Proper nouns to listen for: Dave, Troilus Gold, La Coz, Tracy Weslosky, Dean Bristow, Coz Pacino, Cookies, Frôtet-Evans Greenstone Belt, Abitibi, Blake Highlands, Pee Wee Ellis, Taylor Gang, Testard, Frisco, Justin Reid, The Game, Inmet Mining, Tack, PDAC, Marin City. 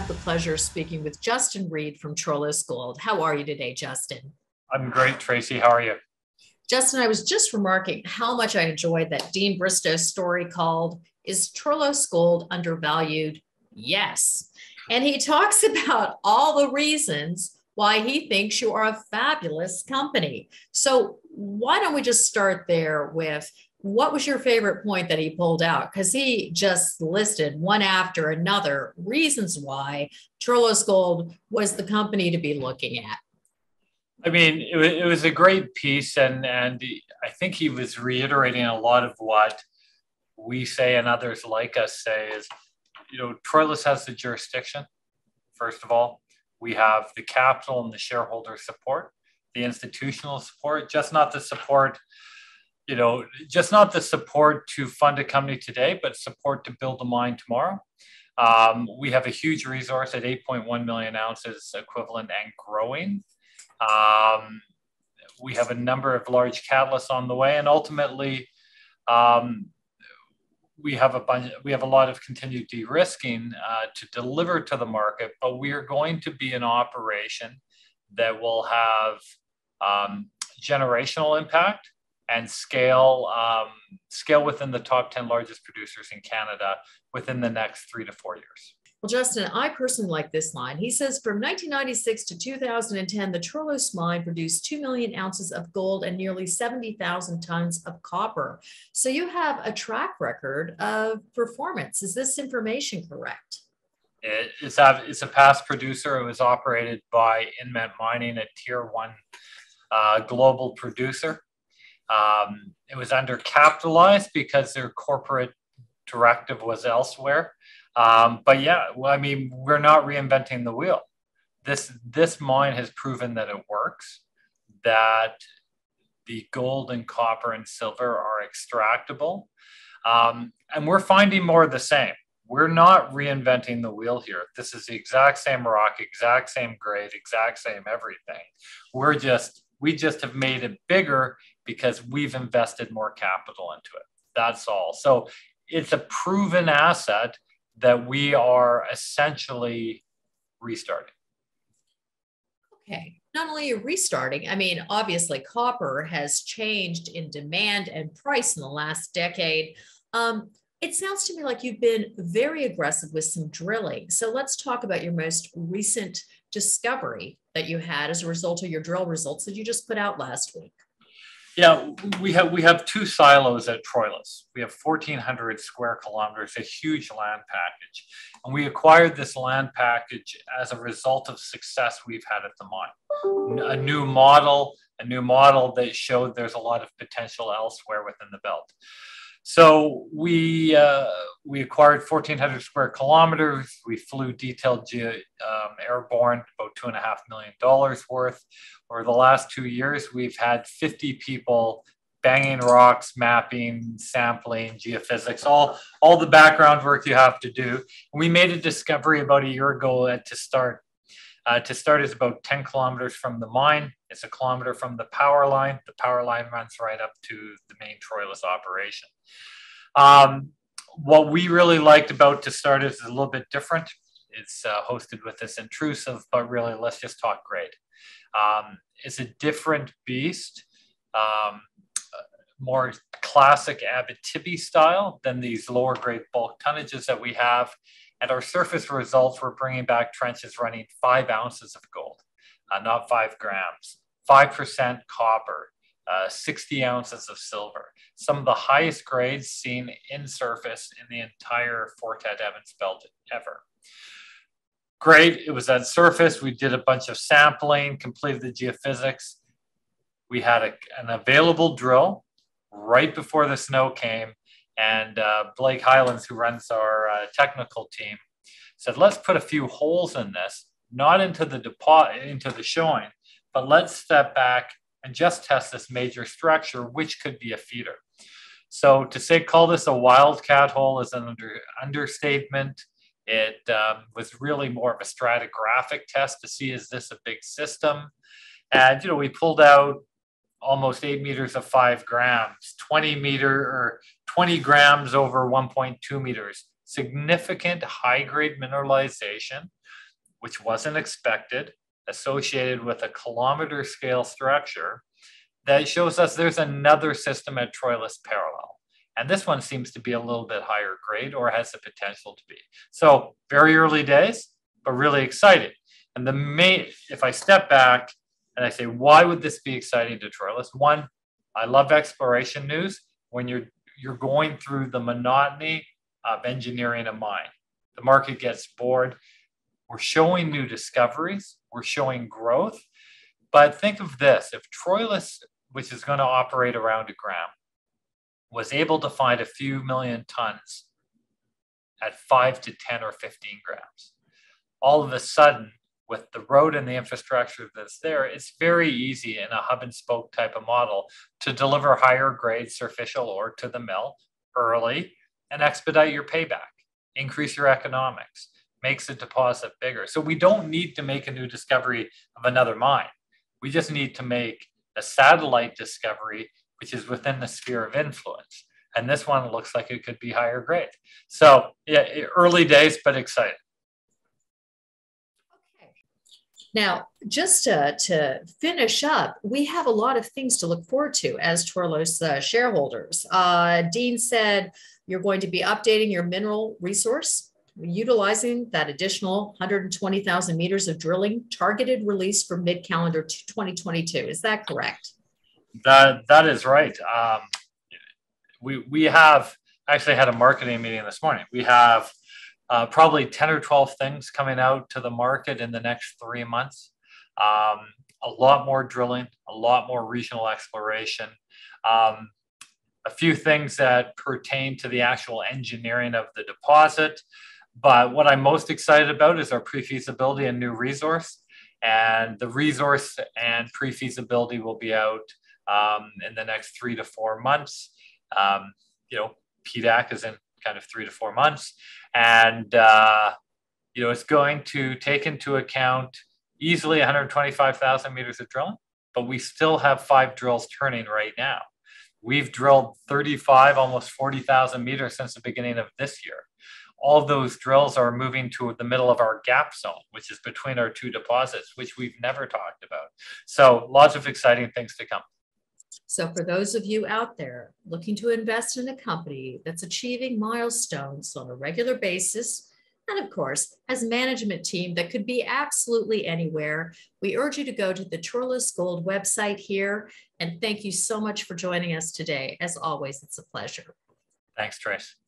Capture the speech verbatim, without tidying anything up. have the pleasure of speaking with Justin Reid from Troilus Gold. How are you today, Justin? I'm great, Tracy. How are you? Justin, I was just remarking how much I enjoyed that Dean Bristow story called, Is Troilus Gold Undervalued? Yes. And he talks about all the reasons why he thinks you are a fabulous company. So why don't we just start there with, what was your favorite point that he pulled out? Because he just listed one after another reasons why Troilus Gold was the company to be looking at. I mean, it, it was a great piece, and, and I think he was reiterating a lot of what we say and others like us say is, you know, Troilus has the jurisdiction, first of all. We have the capital and the shareholder support, the institutional support, just not the support You know, just not the support to fund a company today, but support to build a mine tomorrow. Um, we have a huge resource at eight point one million ounces equivalent and growing. Um, we have a number of large catalysts on the way, and ultimately, um, we have a bunch. We have a lot of continued de-risking uh, to deliver to the market. But we are going to be an operation that will have um, generational impact and scale um, scale within the top ten largest producers in Canada within the next three to four years. Well, Justin, I personally like this line. He says, from nineteen ninety-six to two thousand ten, the Troilus mine produced two million ounces of gold and nearly seventy thousand tons of copper. So you have a track record of performance. Is this information correct? It, it's, a, it's a past producer. It was operated by Inmet Mining, a tier one uh, global producer. Um, it was undercapitalized because their corporate directive was elsewhere. Um, but yeah, well, I mean, we're not reinventing the wheel. This, this mine has proven that it works, that the gold and copper and silver are extractable. Um, and we're finding more of the same. We're not reinventing the wheel here. This is the exact same rock, exact same grade, exact same everything. We're just, we just have made it bigger because we've invested more capital into it. That's all. So it's a proven asset that we are essentially restarting. Okay. Not only are you restarting, I mean, obviously copper has changed in demand and price in the last decade. Um, it sounds to me like you've been very aggressive with some drilling. So let's talk about your most recent discovery that you had as a result of your drill results that you just put out last week. Yeah, we have we have two silos at Troilus. We have fourteen hundred square kilometers, a huge land package. And we acquired this land package as a result of success we've had at the mine. A new model, a new model that showed there's a lot of potential elsewhere within the belt. So we, uh, we acquired fourteen hundred square kilometers. We flew detailed ge- um, airborne, about two and a half million dollars worth. Over the last two years, we've had fifty people banging rocks, mapping, sampling, geophysics, all, all the background work you have to do. And we made a discovery about a year ago at Testard. Uh, Testard is about ten kilometers from the mine. It's a kilometer from the power line. The power line runs right up to the main Troilus operation. Um, what we really liked about Testard is a little bit different. It's uh, hosted with this intrusive, but really, let's just talk grade. Um, it's a different beast, um, more classic Abitibi style than these lower grade bulk tonnages that we have. At our surface results, we're bringing back trenches running five ounces of gold, uh, not five grams, five percent copper, uh, sixty ounces of silver. Some of the highest grades seen in surface in the entire Frôtet-Evans Belt ever. Great, it was at surface. We did a bunch of sampling, completed the geophysics. We had a, an available drill right before the snow came. And uh, Blake Highlands, who runs our uh, technical team, said, let's put a few holes in this, not into the deposit, into the showing, but let's step back and just test this major structure, which could be a feeder. So to say, call this a wildcat hole is an under, understatement. It um, was really more of a stratigraphic test to see, is this a big system? And, you know, we pulled out almost eight meters of five grams, twenty meter or twenty grams over one point two meters, significant high grade mineralization which wasn't expected, associated with a kilometer scale structure that shows us there's another system at Troilus parallel. And this one seems to be a little bit higher grade or has the potential to be. So very early days, but really exciting. And the main, if I step back and I say, why would this be exciting to Troilus? One, I love exploration news when you're, you're going through the monotony of engineering a mine. The market gets bored. We're showing new discoveries. We're showing growth. But think of this, if Troilus, which is going to operate around a gram, was able to find a few million tons at five to ten or fifteen grams, all of a sudden, with the road and the infrastructure that's there, it's very easy in a hub and spoke type of model to deliver higher grade surficial ore to the mill early and expedite your payback, increase your economics, makes the deposit bigger. So we don't need to make a new discovery of another mine. We just need to make a satellite discovery, which is within the sphere of influence. And this one looks like it could be higher grade. So yeah, early days, but exciting. Now, just to, to finish up, we have a lot of things to look forward to as Troilus uh, shareholders. Uh, Dean said you're going to be updating your mineral resource, utilizing that additional one hundred twenty thousand meters of drilling targeted release for mid-calendar twenty twenty-two. Is that correct? That, that is right. Um, we, we have actually had a marketing meeting this morning. We have Uh, probably ten or twelve things coming out to the market in the next three months. Um, a lot more drilling, a lot more regional exploration. Um, a few things that pertain to the actual engineering of the deposit. But what I'm most excited about is our pre-feasibility and new resource. And the resource and pre-feasibility will be out um, in the next three to four months. Um, you know, P D A C is in kind of three to four months. And, uh, you know, it's going to take into account easily one hundred twenty-five thousand meters of drilling, but we still have five drills turning right now. We've drilled thirty-five, almost forty thousand meters since the beginning of this year. All those drills are moving to the middle of our gap zone, which is between our two deposits, which we've never talked about. So lots of exciting things to come. So for those of you out there looking to invest in a company that's achieving milestones on a regular basis, and of course, has a management team that could be absolutely anywhere, we urge you to go to the Troilus Gold website here. And thank you so much for joining us today. As always, it's a pleasure. Thanks, Trace.